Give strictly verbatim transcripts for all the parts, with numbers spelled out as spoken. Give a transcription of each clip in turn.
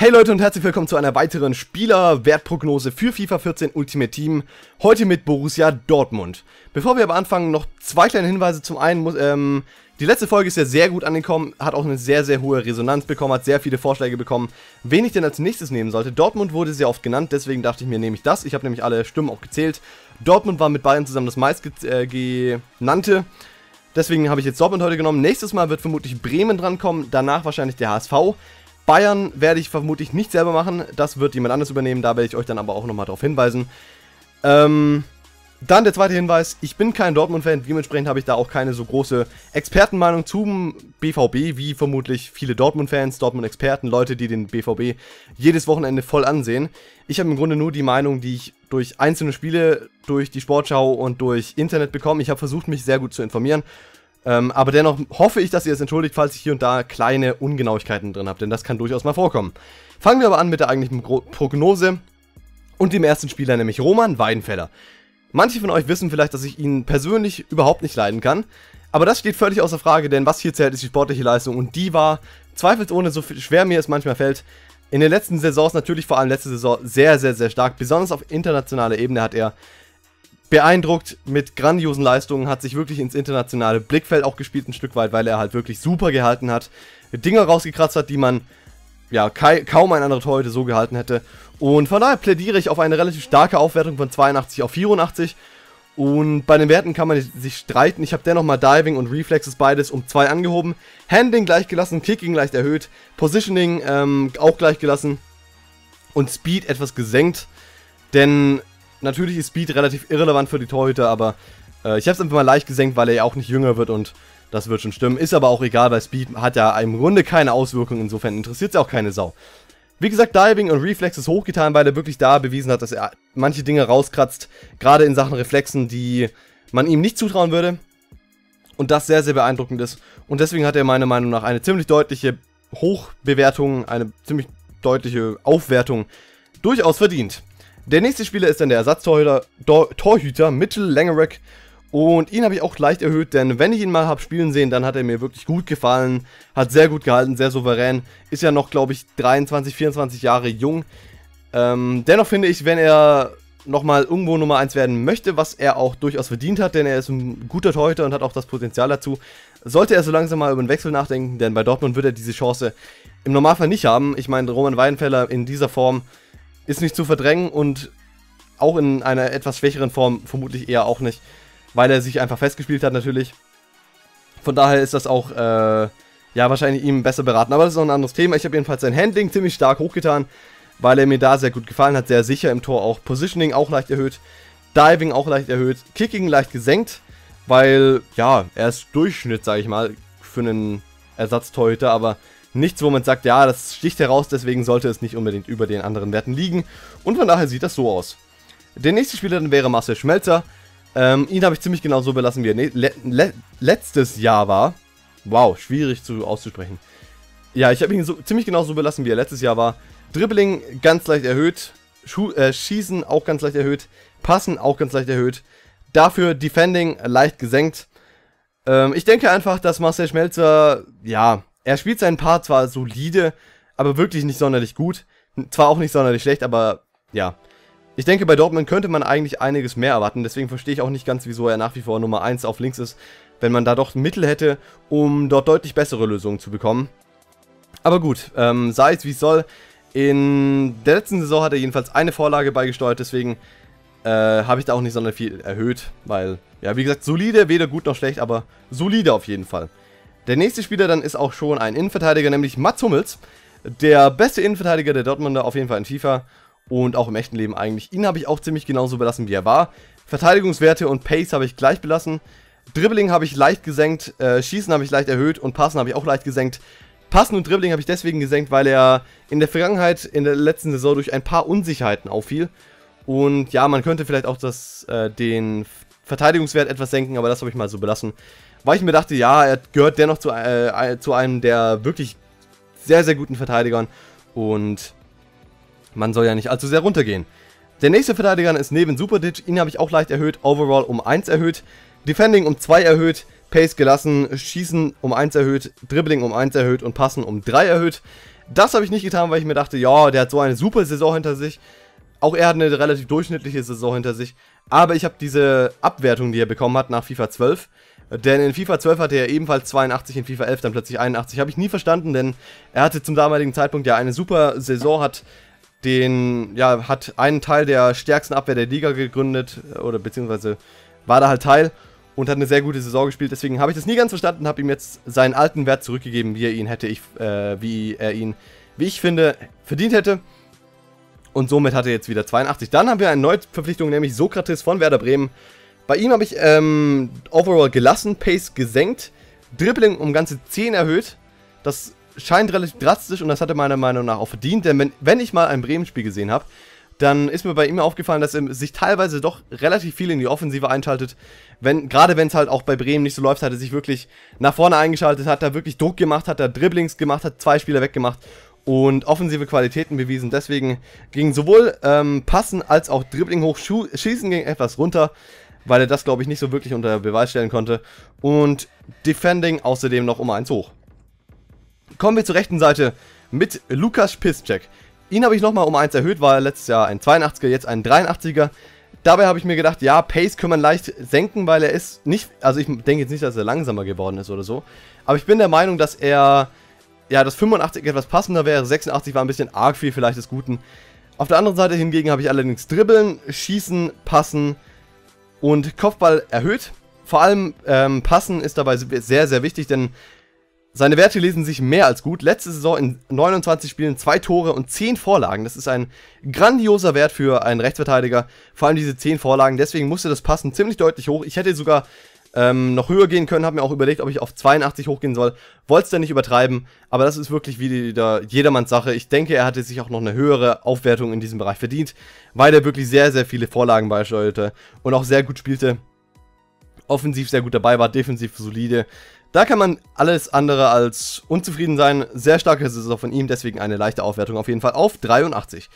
Hey Leute und herzlich willkommen zu einer weiteren Spielerwertprognose für FIFA vierzehn Ultimate Team, heute mit Borussia Dortmund. Bevor wir aber anfangen, noch zwei kleine Hinweise. Zum einen, muss, ähm, die letzte Folge ist ja sehr gut angekommen, hat auch eine sehr, sehr hohe Resonanz bekommen, hat sehr viele Vorschläge bekommen, wen ich denn als nächstes nehmen sollte. Dortmund wurde sehr oft genannt, deswegen dachte ich mir, nehme ich das. Ich habe nämlich alle Stimmen auch gezählt. Dortmund war mit Bayern zusammen das meistgenannte. Deswegen habe ich jetzt Dortmund heute genommen. Nächstes Mal wird vermutlich Bremen drankommen, danach wahrscheinlich der H S V. Bayern werde ich vermutlich nicht selber machen, das wird jemand anderes übernehmen, da werde ich euch dann aber auch nochmal darauf hinweisen. Ähm, dann der zweite Hinweis, ich bin kein Dortmund-Fan, dementsprechend habe ich da auch keine so große Expertenmeinung zum B V B, wie vermutlich viele Dortmund-Fans, Dortmund-Experten, Leute, die den B V B jedes Wochenende voll ansehen. Ich habe im Grunde nur die Meinung, die ich durch einzelne Spiele, durch die Sportschau und durch Internet bekomme. Ich habe versucht, mich sehr gut zu informieren. Ähm, aber dennoch hoffe ich, dass ihr es entschuldigt, falls ich hier und da kleine Ungenauigkeiten drin habe, denn das kann durchaus mal vorkommen. Fangen wir aber an mit der eigentlichen Pro- Prognose und dem ersten Spieler, nämlich Roman Weidenfeller. Manche von euch wissen vielleicht, dass ich ihn persönlich überhaupt nicht leiden kann, aber das steht völlig außer Frage, denn was hier zählt, ist die sportliche Leistung und die war zweifelsohne, so schwer mir es manchmal fällt, in den letzten Saisons, natürlich vor allem letzte Saison, sehr, sehr, sehr stark. Besonders auf internationaler Ebene hat er beeindruckt mit grandiosen Leistungen, hat sich wirklich ins internationale Blickfeld auch gespielt ein Stück weit, weil er halt wirklich super gehalten hat, Dinger rausgekratzt hat, die man ja kaum ein anderer Torhüter so gehalten hätte. Und von daher plädiere ich auf eine relativ starke Aufwertung von zweiundachtzig auf vierundachtzig. Und bei den Werten kann man sich streiten. Ich habe dennoch mal Diving und Reflexes beides um zwei angehoben, Handling gleich gelassen, Kicking leicht erhöht, Positioning ähm, auch gleich gelassen und Speed etwas gesenkt, denn natürlich ist Speed relativ irrelevant für die Torhüter, aber äh, ich habe es einfach mal leicht gesenkt, weil er ja auch nicht jünger wird und das wird schon stimmen. Ist aber auch egal, weil Speed hat ja im Grunde keine Auswirkungen, insofern interessiert es ja auch keine Sau. Wie gesagt, Diving und Reflex ist hochgetan, weil er wirklich da bewiesen hat, dass er manche Dinge rauskratzt, gerade in Sachen Reflexen, die man ihm nicht zutrauen würde und das sehr, sehr beeindruckend ist. Und deswegen hat er meiner Meinung nach eine ziemlich deutliche Hochbewertung, eine ziemlich deutliche Aufwertung durchaus verdient. Der nächste Spieler ist dann der Ersatztorhüter Torhüter Mittel-Langereck und ihn habe ich auch leicht erhöht, denn wenn ich ihn mal habe spielen sehen, dann hat er mir wirklich gut gefallen, hat sehr gut gehalten, sehr souverän, ist ja noch, glaube ich, dreiundzwanzig, vierundzwanzig Jahre jung. Ähm, dennoch finde ich, wenn er nochmal irgendwo Nummer eins werden möchte, was er auch durchaus verdient hat, denn er ist ein guter Torhüter und hat auch das Potenzial dazu, sollte er so langsam mal über den Wechsel nachdenken, denn bei Dortmund wird er diese Chance im Normalfall nicht haben. Ich meine, Roman Weidenfeller in dieser Form ist nicht zu verdrängen und auch in einer etwas schwächeren Form vermutlich eher auch nicht, weil er sich einfach festgespielt hat natürlich. Von daher ist das auch, äh, ja, wahrscheinlich ihm besser beraten. Aber das ist noch ein anderes Thema. Ich habe jedenfalls sein Handling ziemlich stark hochgetan, weil er mir da sehr gut gefallen hat. Sehr sicher im Tor auch. Positioning auch leicht erhöht. Diving auch leicht erhöht. Kicking leicht gesenkt, weil, ja, er ist Durchschnitt, sage ich mal, für einen Ersatztorhüter, aber nichts, wo man sagt, ja, das sticht heraus, deswegen sollte es nicht unbedingt über den anderen Werten liegen. Und von daher sieht das so aus. Der nächste Spieler dann wäre Marcel Schmelzer. Ähm, ihn habe ich ziemlich genau so belassen, wie er ne le le letztes Jahr war. Wow, schwierig zu auszusprechen. Ja, ich habe ihn so, ziemlich genau so belassen, wie er letztes Jahr war. Dribbling ganz leicht erhöht. Schu äh, Schießen auch ganz leicht erhöht. Passen auch ganz leicht erhöht. Dafür Defending leicht gesenkt. Ähm, ich denke einfach, dass Marcel Schmelzer, ja, er spielt seinen Part zwar solide, aber wirklich nicht sonderlich gut. Zwar auch nicht sonderlich schlecht, aber ja. Ich denke, bei Dortmund könnte man eigentlich einiges mehr erwarten. Deswegen verstehe ich auch nicht ganz, wieso er nach wie vor Nummer eins auf links ist, wenn man da doch Mittel hätte, um dort deutlich bessere Lösungen zu bekommen. Aber gut, ähm, sei es wie es soll. In der letzten Saison hat er jedenfalls eine Vorlage beigesteuert, deswegen äh, habe ich da auch nicht sonderlich viel erhöht. Weil, ja, wie gesagt, solide, weder gut noch schlecht, aber solide auf jeden Fall. Der nächste Spieler dann ist auch schon ein Innenverteidiger, nämlich Mats Hummels. Der beste Innenverteidiger der Dortmunder auf jeden Fall in FIFA und auch im echten Leben eigentlich. Ihn habe ich auch ziemlich genauso belassen, wie er war. Verteidigungswerte und Pace habe ich gleich belassen. Dribbling habe ich leicht gesenkt, äh, Schießen habe ich leicht erhöht und Passen habe ich auch leicht gesenkt. Passen und Dribbling habe ich deswegen gesenkt, weil er in der Vergangenheit, in der letzten Saison durch ein paar Unsicherheiten auffiel. Und ja, man könnte vielleicht auch das, äh, den Verteidigungswert etwas senken, aber das habe ich mal so belassen, weil ich mir dachte, ja, er gehört dennoch zu, äh, zu einem der wirklich sehr, sehr guten Verteidigern und man soll ja nicht allzu sehr runtergehen. Der nächste Verteidiger ist neben Superdic, ihn habe ich auch leicht erhöht, Overall um eins erhöht, Defending um zwei erhöht, Pace gelassen, Schießen um eins erhöht, Dribbling um eins erhöht und Passen um drei erhöht. Das habe ich nicht getan, weil ich mir dachte, ja, der hat so eine super Saison hinter sich. Auch er hat eine relativ durchschnittliche Saison hinter sich. Aber ich habe diese Abwertung, die er bekommen hat nach FIFA zwölf. Denn in FIFA zwölf hatte er ebenfalls zweiundachtzig, in FIFA elf dann plötzlich einundachtzig. Habe ich nie verstanden, denn er hatte zum damaligen Zeitpunkt ja eine super Saison, hat den, ja, hat einen Teil der stärksten Abwehr der Liga gegründet. Oder beziehungsweise war da halt Teil und hat eine sehr gute Saison gespielt. Deswegen habe ich das nie ganz verstanden und habe ihm jetzt seinen alten Wert zurückgegeben, wie er ihn hätte, ich, äh, wie er ihn, wie ich finde, verdient hätte. Und somit hat er jetzt wieder zweiundachtzig. Dann haben wir eine Neuverpflichtung, nämlich Sokratis von Werder Bremen. Bei ihm habe ich ähm, Overall gelassen, Pace gesenkt, Dribbling um ganze zehn erhöht. Das scheint relativ drastisch und das hat er meiner Meinung nach auch verdient. Denn wenn, wenn ich mal ein Bremen-Spiel gesehen habe, dann ist mir bei ihm aufgefallen, dass er sich teilweise doch relativ viel in die Offensive einschaltet. Wenn, gerade wenn es halt auch bei Bremen nicht so läuft, hat er sich wirklich nach vorne eingeschaltet, hat da wirklich Druck gemacht, hat da Dribblings gemacht, hat zwei Spieler weggemacht und offensive Qualitäten bewiesen. Deswegen ging sowohl ähm, Passen als auch Dribbling hoch, Schießen ging etwas runter, weil er das, glaube ich, nicht so wirklich unter Beweis stellen konnte. Und Defending außerdem noch um eins hoch. Kommen wir zur rechten Seite mit Lukasz Piszczek. Ihn habe ich nochmal um eins erhöht, war letztes Jahr ein zweiundachtziger, jetzt ein dreiundachtziger. Dabei habe ich mir gedacht, ja, Pace kann man leicht senken, weil er ist nicht, also ich denke jetzt nicht, dass er langsamer geworden ist oder so. Aber ich bin der Meinung, dass er, ja, das fünfundachtzig etwas passender wäre, sechsundachtzig war ein bisschen arg viel vielleicht des Guten. Auf der anderen Seite hingegen habe ich allerdings Dribbeln, Schießen, Passen und Kopfball erhöht. Vor allem ähm, Passen ist dabei sehr, sehr wichtig, denn seine Werte lesen sich mehr als gut. Letzte Saison in neunundzwanzig Spielen zwei Tore und zehn Vorlagen. Das ist ein grandioser Wert für einen Rechtsverteidiger. Vor allem diese zehn Vorlagen. Deswegen musste das Passen ziemlich deutlich hoch. Ich hätte sogar ähm, noch höher gehen können. Habe mir auch überlegt, ob ich auf zweiundachtzig hochgehen soll. Wollte es dann nicht übertreiben. Aber das ist wirklich wieder jedermanns Sache. Ich denke, er hatte sich auch noch eine höhere Aufwertung in diesem Bereich verdient, weil er wirklich sehr, sehr viele Vorlagen beisteuerte und auch sehr gut spielte. Offensiv sehr gut dabei war, defensiv solide. Da kann man alles andere als unzufrieden sein. Sehr starke Saison von ihm, deswegen eine leichte Aufwertung auf jeden Fall auf dreiundachtzig.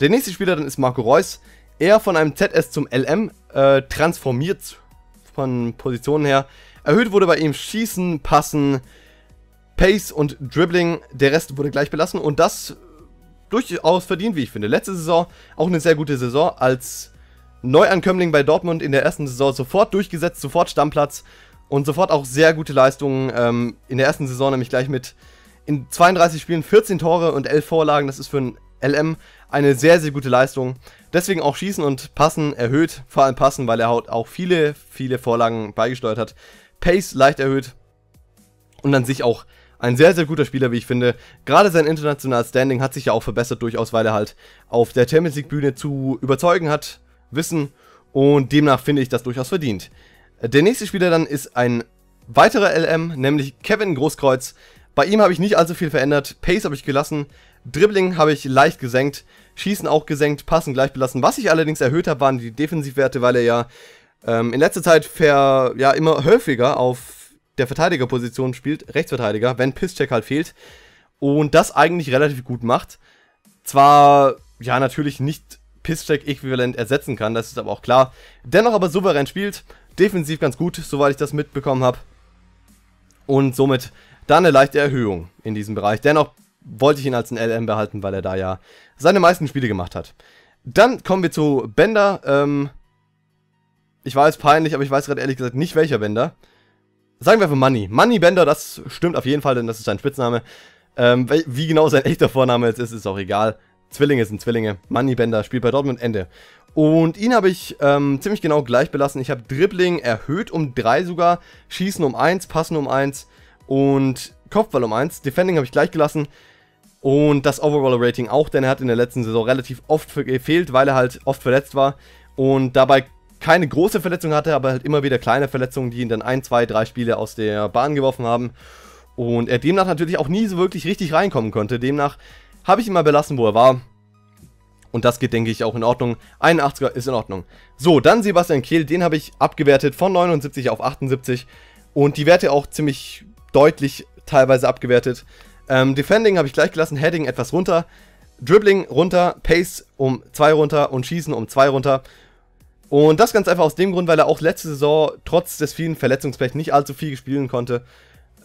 Der nächste Spieler dann ist Marco Reus. Er von einem Z S zum L M äh, transformiert von Positionen her. Erhöht wurde bei ihm Schießen, Passen, Pace und Dribbling. Der Rest wurde gleich belassen und das durchaus verdient, wie ich finde. Letzte Saison auch eine sehr gute Saison. Als Neuankömmling bei Dortmund in der ersten Saison sofort durchgesetzt, sofort Stammplatz. Und sofort auch sehr gute Leistungen ähm, in der ersten Saison, nämlich gleich mit in zweiunddreißig Spielen vierzehn Tore und elf Vorlagen. Das ist für ein L M eine sehr, sehr gute Leistung. Deswegen auch Schießen und Passen erhöht, vor allem Passen, weil er auch viele, viele Vorlagen beigesteuert hat. Pace leicht erhöht und an sich auch ein sehr, sehr guter Spieler, wie ich finde. Gerade sein internationales Standing hat sich ja auch verbessert durchaus, weil er halt auf der Champions League Bühne zu überzeugen hat, wissen und demnach finde ich das durchaus verdient. Der nächste Spieler dann ist ein weiterer L M, nämlich Kevin Großkreuz. Bei ihm habe ich nicht allzu viel verändert, Pace habe ich gelassen, Dribbling habe ich leicht gesenkt, Schießen auch gesenkt, Passen gleich belassen. Was ich allerdings erhöht habe, waren die Defensivwerte, weil er ja ähm, in letzter Zeit ver, ja, immer häufiger auf der Verteidigerposition spielt, Rechtsverteidiger, wenn Piszczek halt fehlt und das eigentlich relativ gut macht. Zwar, ja, natürlich nicht Piszczek äquivalent ersetzen kann, das ist aber auch klar, dennoch aber souverän spielt. Defensiv ganz gut, soweit ich das mitbekommen habe. Und somit da eine leichte Erhöhung in diesem Bereich. Dennoch wollte ich ihn als ein L M behalten, weil er da ja seine meisten Spiele gemacht hat. Dann kommen wir zu Bender. Ähm, ich weiß, peinlich, aber ich weiß gerade ehrlich gesagt nicht, welcher Bender. Sagen wir einfach Manni. Manni Bender, das stimmt auf jeden Fall, denn das ist sein Spitzname. Ähm, wie genau sein echter Vorname jetzt ist, ist auch egal. Zwillinge sind Zwillinge. Manni Bender spielt bei Dortmund, Ende. Und ihn habe ich ähm, ziemlich genau gleich belassen. Ich habe Dribbling erhöht um drei sogar, Schießen um eins, Passen um eins und Kopfball um eins. Defending habe ich gleich gelassen und das Overall Rating auch, denn er hat in der letzten Saison relativ oft gefehlt, weil er halt oft verletzt war und dabei keine große Verletzung hatte, aber halt immer wieder kleine Verletzungen, die ihn dann ein, zwei, drei Spiele aus der Bahn geworfen haben. Und er demnach natürlich auch nie so wirklich richtig reinkommen konnte. Demnach habe ich ihn mal belassen, wo er war. Und das geht, denke ich, auch in Ordnung. einundachtziger ist in Ordnung. So, dann Sebastian Kehl. Den habe ich abgewertet von neunundsiebzig auf achtundsiebzig. Und die Werte auch ziemlich deutlich teilweise abgewertet. Ähm, Defending habe ich gleich gelassen. Heading etwas runter. Dribbling runter. Pace um zwei runter. Und Schießen um zwei runter. Und das ganz einfach aus dem Grund, weil er auch letzte Saison trotz des vielen Verletzungspech nicht allzu viel spielen konnte.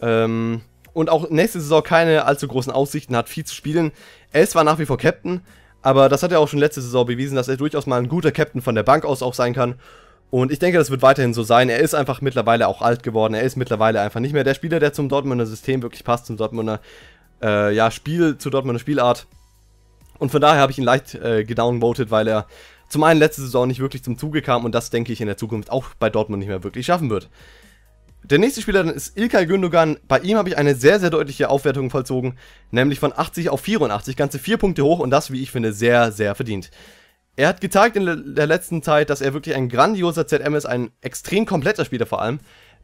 Ähm, und auch nächste Saison keine allzu großen Aussichten hat, viel zu spielen. Er ist zwar nach wie vor Captain, aber das hat er auch schon letzte Saison bewiesen, dass er durchaus mal ein guter Captain von der Bank aus auch sein kann. Und ich denke, das wird weiterhin so sein. Er ist einfach mittlerweile auch alt geworden. Er ist mittlerweile einfach nicht mehr der Spieler, der zum Dortmunder System wirklich passt, zum Dortmunder äh, ja, Spiel, zur Dortmunder Spielart. Und von daher habe ich ihn leicht äh, gedownvoted, weil er zum einen letzte Saison nicht wirklich zum Zuge kam und das, denke ich, in der Zukunft auch bei Dortmund nicht mehr wirklich schaffen wird. Der nächste Spieler dann ist Ilkay Gündogan. Bei ihm habe ich eine sehr, sehr deutliche Aufwertung vollzogen, nämlich von achtzig auf vierundachtzig, ganze vier Punkte hoch und das, wie ich finde, sehr, sehr verdient. Er hat gezeigt in der letzten Zeit, dass er wirklich ein grandioser Z M ist, ein extrem kompletter Spieler vor allem,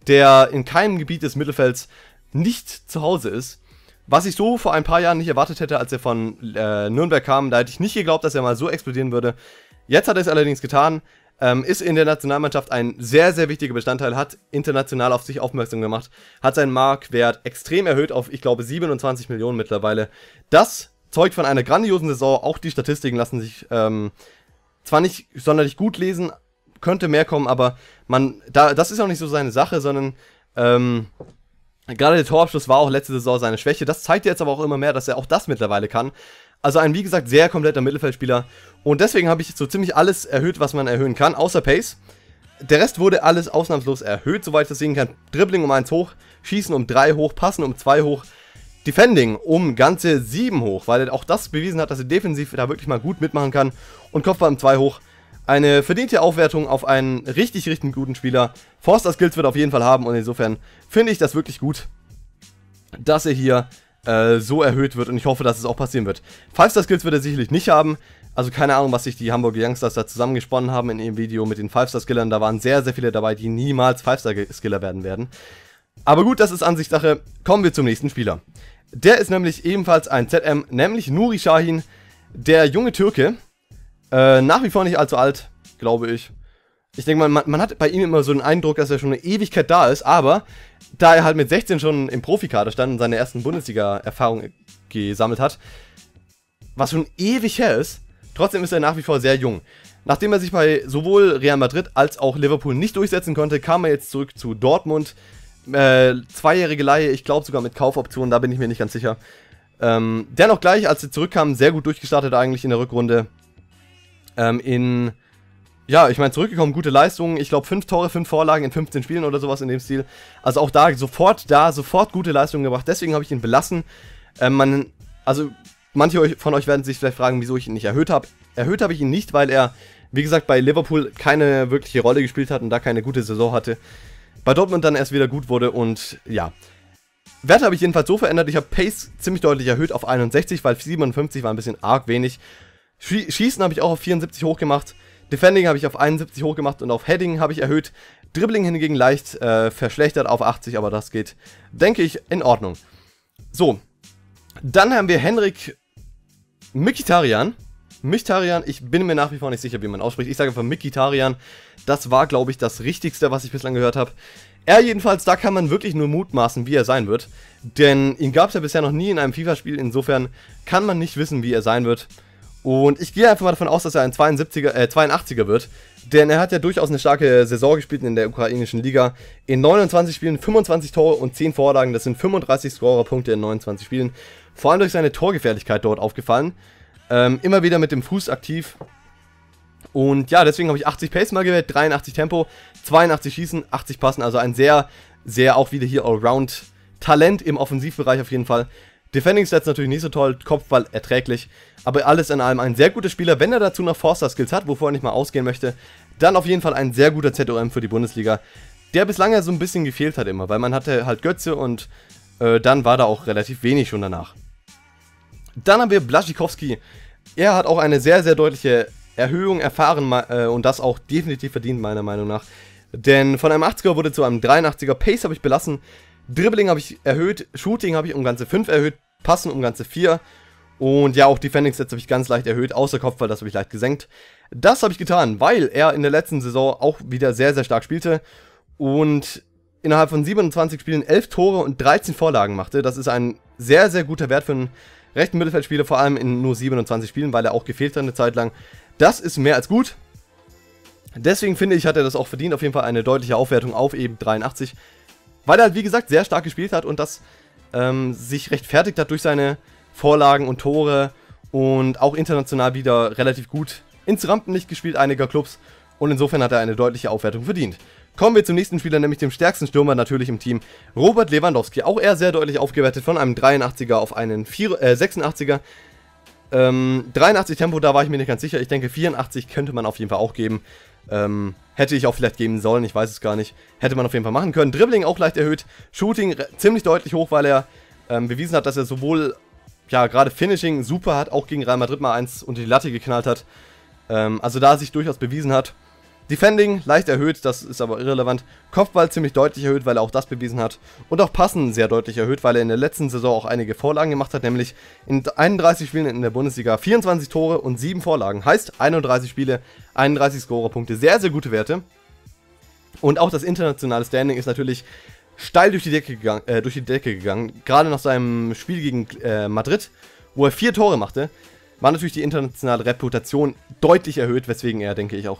der in keinem Gebiet des Mittelfelds nicht zu Hause ist. Was ich so vor ein paar Jahren nicht erwartet hätte, als er von äh, Nürnberg kam, da hätte ich nicht geglaubt, dass er mal so explodieren würde. Jetzt hat er es allerdings getan. Ähm, ist in der Nationalmannschaft ein sehr, sehr wichtiger Bestandteil, hat international auf sich aufmerksam gemacht, hat seinen Marktwert extrem erhöht auf, ich glaube, siebenundzwanzig Millionen mittlerweile. Das zeugt von einer grandiosen Saison, auch die Statistiken lassen sich ähm, zwar nicht sonderlich gut lesen, könnte mehr kommen, aber man, da, das ist auch nicht so seine Sache, sondern ähm, gerade der Torabschluss war auch letzte Saison seine Schwäche, das zeigt jetzt aber auch immer mehr, dass er auch das mittlerweile kann. Also ein, wie gesagt, sehr kompletter Mittelfeldspieler. Und deswegen habe ich so ziemlich alles erhöht, was man erhöhen kann, außer Pace. Der Rest wurde alles ausnahmslos erhöht, soweit ich das sehen kann. Dribbling um eins hoch, Schießen um drei hoch, Passen um zwei hoch, Defending um ganze sieben hoch, weil er auch das bewiesen hat, dass er defensiv da wirklich mal gut mitmachen kann. Und Kopfball um zwei hoch. Eine verdiente Aufwertung auf einen richtig, richtig guten Spieler. Forster-Skills wird er auf jeden Fall haben und insofern finde ich das wirklich gut, dass er hier so erhöht wird und ich hoffe, dass es auch passieren wird. Five-Star-Skills wird er sicherlich nicht haben, also keine Ahnung, was sich die Hamburger Youngsters da zusammengesponnen haben in ihrem Video mit den Five-Star-Skillern, da waren sehr, sehr viele dabei, die niemals Five-Star-Skiller werden werden. Aber gut, das ist Ansichtssache, kommen wir zum nächsten Spieler. Der ist nämlich ebenfalls ein Z M, nämlich Nuri Sahin, der junge Türke, äh, nach wie vor nicht allzu alt, glaube ich. Ich denke, man, man hat bei ihm immer so den Eindruck, dass er schon eine Ewigkeit da ist, aber da er halt mit sechzehn schon im Profikader stand und seine ersten Bundesliga-Erfahrungen gesammelt hat, was schon ewig her ist, trotzdem ist er nach wie vor sehr jung. Nachdem er sich bei sowohl Real Madrid als auch Liverpool nicht durchsetzen konnte, kam er jetzt zurück zu Dortmund. Äh, zweijährige Leihe, ich glaube sogar mit Kaufoptionen, da bin ich mir nicht ganz sicher. Ähm, dennoch gleich, als sie zurückkamen, sehr gut durchgestartet eigentlich in der Rückrunde. Ähm, in... Ja, ich meine, zurückgekommen, gute Leistungen, ich glaube fünf Tore, fünf Vorlagen in fünfzehn Spielen oder sowas in dem Stil. Also auch da, sofort da, sofort gute Leistungen gebracht, deswegen habe ich ihn belassen. Ähm, man, also, manche von euch werden sich vielleicht fragen, wieso ich ihn nicht erhöht habe. Erhöht habe ich ihn nicht, weil er, wie gesagt, bei Liverpool keine wirkliche Rolle gespielt hat und da keine gute Saison hatte. Bei Dortmund dann erst wieder gut wurde und, ja. Werte habe ich jedenfalls so verändert, ich habe Pace ziemlich deutlich erhöht auf einundsechzig, weil siebenundfünfzig war ein bisschen arg wenig. Schießen habe ich auch auf vierundsiebzig hochgemacht. Defending habe ich auf einundsiebzig hochgemacht und auf Heading habe ich erhöht. Dribbling hingegen leicht äh, verschlechtert auf achtzig, aber das geht, denke ich, in Ordnung. So, dann haben wir Henrik Mkhitaryan. Mkhitaryan, ich bin mir nach wie vor nicht sicher, wie man ausspricht. Ich sage einfach Mkhitaryan. Das war, glaube ich, das Richtigste, was ich bislang gehört habe. Er jedenfalls, da kann man wirklich nur mutmaßen, wie er sein wird. Denn ihn gab es ja bisher noch nie in einem FIFA-Spiel. Insofern kann man nicht wissen, wie er sein wird. Und ich gehe einfach mal davon aus, dass er ein zweiundsiebziger, äh, zweiundachtziger wird, denn er hat ja durchaus eine starke Saison gespielt in der ukrainischen Liga. In neunundzwanzig Spielen fünfundzwanzig Tore und zehn Vorlagen, das sind fünfunddreißig Scorerpunkte in neunundzwanzig Spielen. Vor allem durch seine Torgefährlichkeit dort aufgefallen, ähm, immer wieder mit dem Fuß aktiv. Und ja, deswegen habe ich achtzig Pace mal gewählt, dreiundachtzig Tempo, zweiundachtzig Schießen, achtzig Passen, also ein sehr, sehr auch wieder hier Allround-Talent im Offensivbereich auf jeden Fall. Defending Stats natürlich nicht so toll, Kopfball erträglich, aber alles in allem ein sehr guter Spieler, wenn er dazu noch Forster-Skills hat, wovon ich mal ausgehen möchte, dann auf jeden Fall ein sehr guter Z O M für die Bundesliga, der bislang ja so ein bisschen gefehlt hat immer, weil man hatte halt Götze und äh, dann war da auch relativ wenig schon danach. Dann haben wir Blaszczykowski, er hat auch eine sehr, sehr deutliche Erhöhung erfahren äh, und das auch definitiv verdient meiner Meinung nach, denn von einem achtziger wurde zu einem dreiundachtziger, Pace habe ich belassen, Dribbling habe ich erhöht, Shooting habe ich um ganze fünf erhöht, Passen um ganze vier und ja, auch Defending Stats habe ich ganz leicht erhöht, außer Kopfball, das habe ich leicht gesenkt. Das habe ich getan, weil er in der letzten Saison auch wieder sehr, sehr stark spielte und innerhalb von siebenundzwanzig Spielen elf Tore und dreizehn Vorlagen machte. Das ist ein sehr, sehr guter Wert für einen rechten Mittelfeldspieler, vor allem in nur siebenundzwanzig Spielen, weil er auch gefehlt hat eine Zeit lang. Das ist mehr als gut. Deswegen finde ich, hat er das auch verdient, auf jeden Fall eine deutliche Aufwertung auf eben dreiundachtzig. Weil er halt, wie gesagt, sehr stark gespielt hat und das ähm, sich rechtfertigt hat durch seine Vorlagen und Tore und auch international wieder relativ gut ins Rampenlicht gespielt einiger Clubs, und insofern hat er eine deutliche Aufwertung verdient. Kommen wir zum nächsten Spieler, nämlich dem stärksten Stürmer natürlich im Team, Robert Lewandowski. Auch er sehr deutlich aufgewertet von einem dreiundachtziger auf einen sechsundachtziger. Ähm, dreiundachtzig Tempo, da war ich mir nicht ganz sicher. Ich denke, vierundachtzig könnte man auf jeden Fall auch geben. Ähm, hätte ich auch vielleicht geben sollen, ich weiß es gar nicht. Hätte man auf jeden Fall machen können. Dribbling auch leicht erhöht. Shooting ziemlich deutlich hoch, weil er ähm, bewiesen hat, dass er sowohl, ja, gerade Finishing super hat, auch gegen Real Madrid mal eins unter die Latte geknallt hat. Ähm, also da er sich durchaus bewiesen hat. Defending leicht erhöht, das ist aber irrelevant. Kopfball ziemlich deutlich erhöht, weil er auch das bewiesen hat. Und auch Passen sehr deutlich erhöht, weil er in der letzten Saison auch einige Vorlagen gemacht hat, nämlich in einunddreißig Spielen in der Bundesliga vierundzwanzig Tore und sieben Vorlagen. Heißt einunddreißig Spiele, einunddreißig Scorerpunkte, sehr, sehr gute Werte. Und auch das internationale Standing ist natürlich steil durch die Decke gegangen. Äh, durch die Decke gegangen. Gerade nach seinem Spiel gegen äh, Madrid, wo er vier Tore machte, war natürlich die internationale Reputation deutlich erhöht, weswegen er, denke ich, auch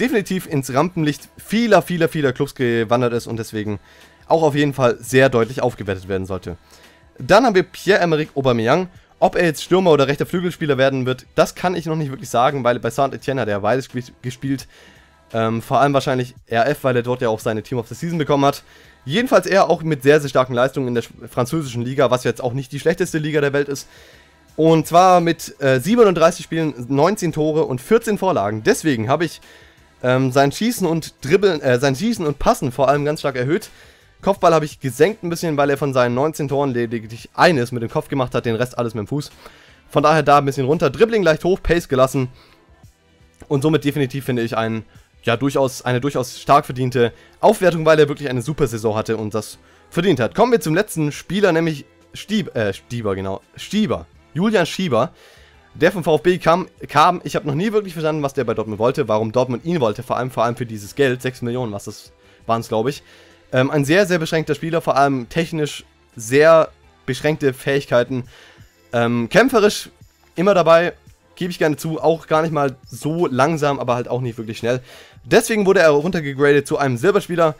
definitiv ins Rampenlicht vieler, vieler, vieler Clubs gewandert ist und deswegen auch auf jeden Fall sehr deutlich aufgewertet werden sollte. Dann haben wir Pierre-Emerick Aubameyang. Ob er jetzt Stürmer oder rechter Flügelspieler werden wird, das kann ich noch nicht wirklich sagen, weil bei Saint-Etienne hat er beides gespielt. Ähm, vor allem wahrscheinlich R F, weil er dort ja auch seine Team of the Season bekommen hat. Jedenfalls er auch mit sehr, sehr starken Leistungen in der französischen Liga, was jetzt auch nicht die schlechteste Liga der Welt ist. Und zwar mit äh, siebenunddreißig Spielen, neunzehn Tore und vierzehn Vorlagen. Deswegen habe ich Ähm, sein Schießen und Dribbeln, äh, sein Schießen und Passen vor allem ganz stark erhöht. Kopfball habe ich gesenkt ein bisschen, weil er von seinen neunzehn Toren lediglich eines mit dem Kopf gemacht hat, den Rest alles mit dem Fuß. Von daher da ein bisschen runter, Dribbling leicht hoch, Pace gelassen. Und somit definitiv finde ich einen, ja, durchaus, eine durchaus stark verdiente Aufwertung, weil er wirklich eine super Saison hatte und das verdient hat. Kommen wir zum letzten Spieler, nämlich Stieb, äh, Stieber, genau, Schieber, Julian Schieber. Der vom VfB kam, kam. Ich habe noch nie wirklich verstanden, was der bei Dortmund wollte, warum Dortmund ihn wollte, vor allem, vor allem für dieses Geld, sechs Millionen, was das waren es, glaube ich. Ähm, ein sehr, sehr beschränkter Spieler, vor allem technisch sehr beschränkte Fähigkeiten. Ähm, kämpferisch immer dabei, gebe ich gerne zu, auch gar nicht mal so langsam, aber halt auch nicht wirklich schnell. Deswegen wurde er runtergegradet zu einem Silberspieler.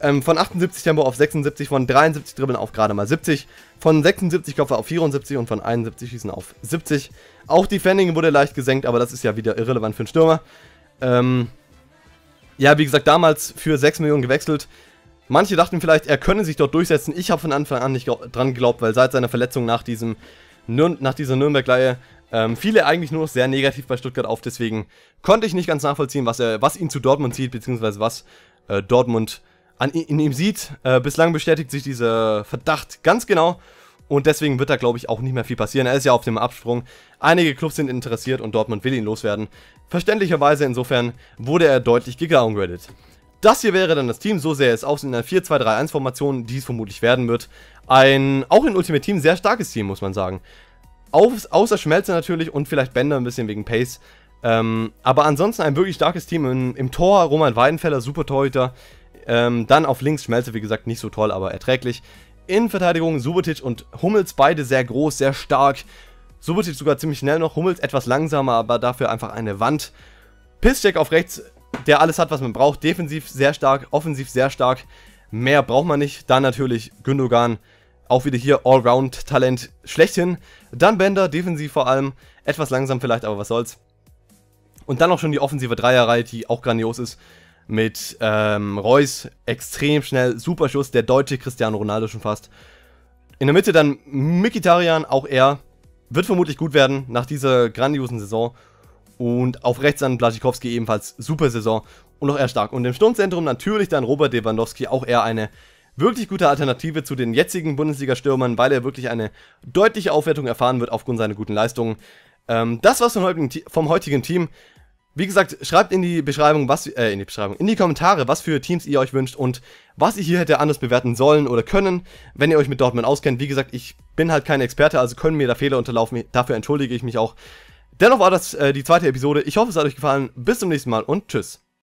Ähm, von achtundsiebzig Tempo auf sechsundsiebzig, von dreiundsiebzig Dribbeln auf gerade mal siebzig, von sechsundsiebzig Kopf auf vierundsiebzig und von einundsiebzig Schießen auf siebzig. Auch Defending wurde leicht gesenkt, aber das ist ja wieder irrelevant für einen Stürmer. Ähm, ja, wie gesagt, damals für sechs Millionen gewechselt. Manche dachten vielleicht, er könne sich dort durchsetzen. Ich habe von Anfang an nicht dran geglaubt, weil seit seiner Verletzung nach, diesem Nürn nach dieser Nürnberg-Leihe ähm, fiel er eigentlich nur noch sehr negativ bei Stuttgart auf. Deswegen konnte ich nicht ganz nachvollziehen, was, er, was ihn zu Dortmund zieht, beziehungsweise was äh, Dortmund An, in ihm sieht. Äh, bislang bestätigt sich dieser Verdacht ganz genau und deswegen wird da, glaube ich, auch nicht mehr viel passieren. Er ist ja auf dem Absprung. Einige Clubs sind interessiert und Dortmund will ihn loswerden. Verständlicherweise, insofern wurde er deutlich gedowngradet. Das hier wäre dann das Team, so sähe es aus in einer vier zwei drei eins Formation, die es vermutlich werden wird. Ein, auch in Ultimate Team, sehr starkes Team, muss man sagen. Auf, außer Schmelzer natürlich und vielleicht Bender ein bisschen wegen Pace. Ähm, aber ansonsten ein wirklich starkes Team. Im, im Tor Roman Weidenfeller, super Torhüter. Ähm, dann auf links Schmelzer, wie gesagt, nicht so toll, aber erträglich. Innenverteidigung Subotic und Hummels, beide sehr groß, sehr stark. Subotic sogar ziemlich schnell noch, Hummels etwas langsamer, aber dafür einfach eine Wand. Piszczek auf rechts, der alles hat, was man braucht. Defensiv sehr stark, offensiv sehr stark. Mehr braucht man nicht. Dann natürlich Gündogan, auch wieder hier Allround-Talent schlechthin. Dann Bender, defensiv vor allem, etwas langsam vielleicht, aber was soll's. Und dann auch schon die offensive Dreierreihe, die auch grandios ist. Mit ähm, Reus extrem schnell, super Schuss, der deutsche Cristiano Ronaldo schon fast. In der Mitte dann Mkhitaryan, auch er wird vermutlich gut werden nach dieser grandiosen Saison. Und auf rechts dann Blaszczykowski, ebenfalls super Saison und auch er stark. Und im Sturmzentrum natürlich dann Robert Lewandowski, auch er eine wirklich gute Alternative zu den jetzigen Bundesliga-Stürmern, weil er wirklich eine deutliche Aufwertung erfahren wird aufgrund seiner guten Leistungen. Ähm, das war's vom, vom heutigen Team. Wie gesagt, schreibt in die Beschreibung, was äh, in die Beschreibung, in die Kommentare, was für Teams ihr euch wünscht und was ihr hier hätte anders bewerten sollen oder können, wenn ihr euch mit Dortmund auskennt. Wie gesagt, ich bin halt kein Experte, also können mir da Fehler unterlaufen, dafür entschuldige ich mich auch. Dennoch war das äh, die zweite Episode, ich hoffe es hat euch gefallen, bis zum nächsten Mal und tschüss.